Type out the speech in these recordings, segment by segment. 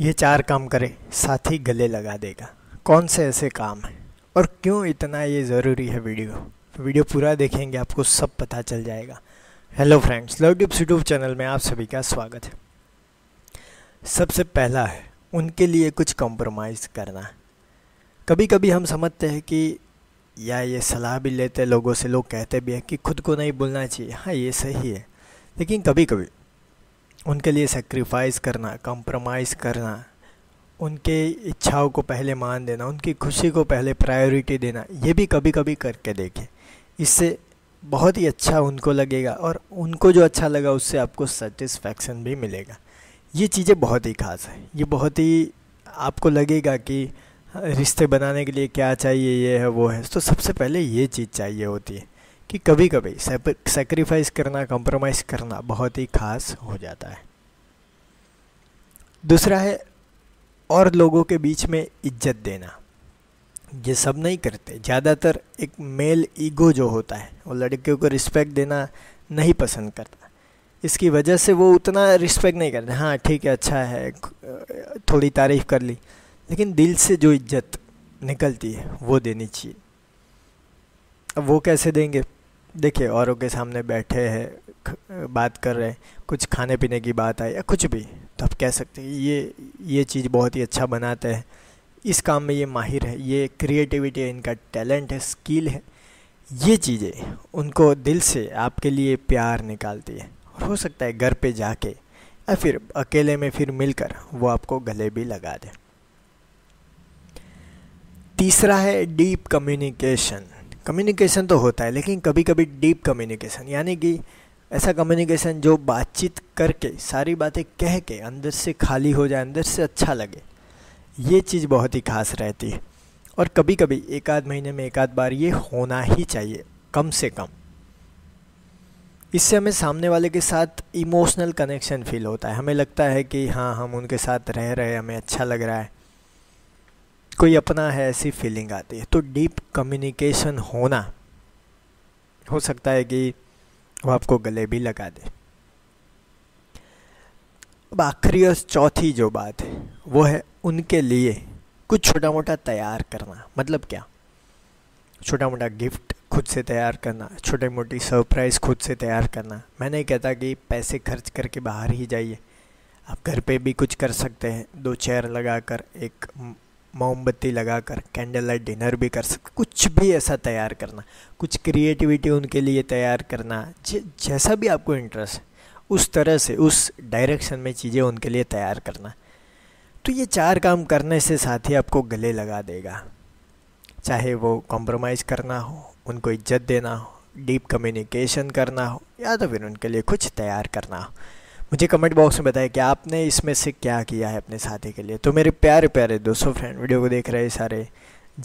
ये 4 काम करें साथी गले लगा देगा। कौन से ऐसे काम हैं और क्यों इतना ये ज़रूरी है, वीडियो पूरा देखेंगे, आपको सब पता चल जाएगा। Hello friends, love tips YouTube channel में आप सभी का स्वागत है। सबसे पहला है उनके लिए कुछ कॉम्प्रोमाइज़ करना। कभी कभी हम समझते हैं कि या ये सलाह भी लेते हैं लोगों से, लोग कहते भी हैं कि खुद को नहीं भूलना चाहिए, हाँ ये सही है, लेकिन कभी कभी उनके लिए सेक्रीफाइस करना, कॉम्प्रोमाइज़ करना, उनके इच्छाओं को पहले मान देना, उनकी खुशी को पहले प्रायोरिटी देना, ये भी कभी कभी करके देखें। इससे बहुत ही अच्छा उनको लगेगा और उनको जो अच्छा लगा उससे आपको सेटिस्फैक्शन भी मिलेगा। ये चीज़ें बहुत ही खास है, ये बहुत ही आपको लगेगा कि रिश्ते बनाने के लिए क्या चाहिए, ये है वो है। तो सबसे पहले ये चीज़ चाहिए होती है कि कभी कभी सेक्रीफाइस करना, कॉम्प्रोमाइज़ करना बहुत ही खास हो जाता है। दूसरा है और लोगों के बीच में इज्जत देना। ये सब नहीं करते, ज़्यादातर एक मेल ईगो जो होता है वो लड़कियों को रिस्पेक्ट देना नहीं पसंद करता, इसकी वजह से वो उतना रिस्पेक्ट नहीं करते। हाँ ठीक है, अच्छा है, थोड़ी तारीफ़ कर ली, लेकिन दिल से जो इज्जत निकलती है वो देनी चाहिए। अब वो कैसे देंगे, देखिए औरों के सामने बैठे हैं, बात कर रहे हैं, कुछ खाने पीने की बात आई या कुछ भी, तो आप कह सकते हैं ये चीज़ बहुत ही अच्छा बनाते हैं, इस काम में ये माहिर है, ये क्रिएटिविटी है, इनका टैलेंट है, स्किल है। ये चीज़ें उनको दिल से आपके लिए प्यार निकालती है। हो सकता है घर पे जाके या फिर अकेले में फिर मिलकर वो आपको गले भी लगा दे। तीसरा है डीप कम्युनिकेशन। कम्युनिकेशन तो होता है, लेकिन कभी कभी डीप कम्युनिकेशन यानी कि ऐसा कम्युनिकेशन जो बातचीत करके सारी बातें कह के अंदर से खाली हो जाए, अंदर से अच्छा लगे, ये चीज़ बहुत ही खास रहती है। और कभी कभी एक आध महीने में एक आध बार ये होना ही चाहिए कम से कम। इससे हमें सामने वाले के साथ इमोशनल कनेक्शन फील होता है, हमें लगता है कि हाँ हम उनके साथ रह रहे हैं, हमें अच्छा लग रहा है, कोई अपना है, ऐसी फीलिंग आती है। तो डीप कम्युनिकेशन होना, हो सकता है कि वो आपको गले भी लगा दे। अब आखिरी और चौथी जो बात है वो है उनके लिए कुछ छोटा मोटा तैयार करना। मतलब क्या, छोटा मोटा गिफ्ट खुद से तैयार करना, छोटी मोटी सरप्राइज़ खुद से तैयार करना। मैं नहीं कहता कि पैसे खर्च करके बाहर ही जाइए, आप घर पे भी कुछ कर सकते हैं, 2 चेयर लगाकर, एक मोमबत्ती लगाकर, कैंडल लाइट डिनर भी कर सकते, कुछ भी ऐसा तैयार करना, कुछ क्रिएटिविटी उनके लिए तैयार करना, जैसा भी आपको इंटरेस्ट है उस तरह से, उस डायरेक्शन में चीज़ें उनके लिए तैयार करना। तो ये 4 काम करने से साथी आपको गले लगा देगा, चाहे वो कॉम्प्रोमाइज़ करना हो, उनको इज्जत देना हो, डीप कम्युनिकेशन करना हो, या तो फिर उनके लिए कुछ तैयार करना हो। मुझे कमेंट बॉक्स में बताएं कि आपने इसमें से क्या किया है अपने साथी के लिए। तो मेरे प्यारे प्यारे दोस्तों, फ्रेंड, वीडियो को देख रहे सारे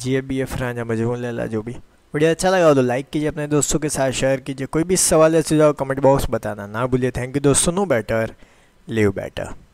GABF राजा मजमून लैला, जो भी वीडियो अच्छा लगा हो तो लाइक कीजिए, अपने दोस्तों के साथ शेयर कीजिए, कोई भी सवाल या सुझाव कमेंट बॉक्स बताना ना भूलिए। थैंक यू दोस्तों, नो बेटर लिव बेटर।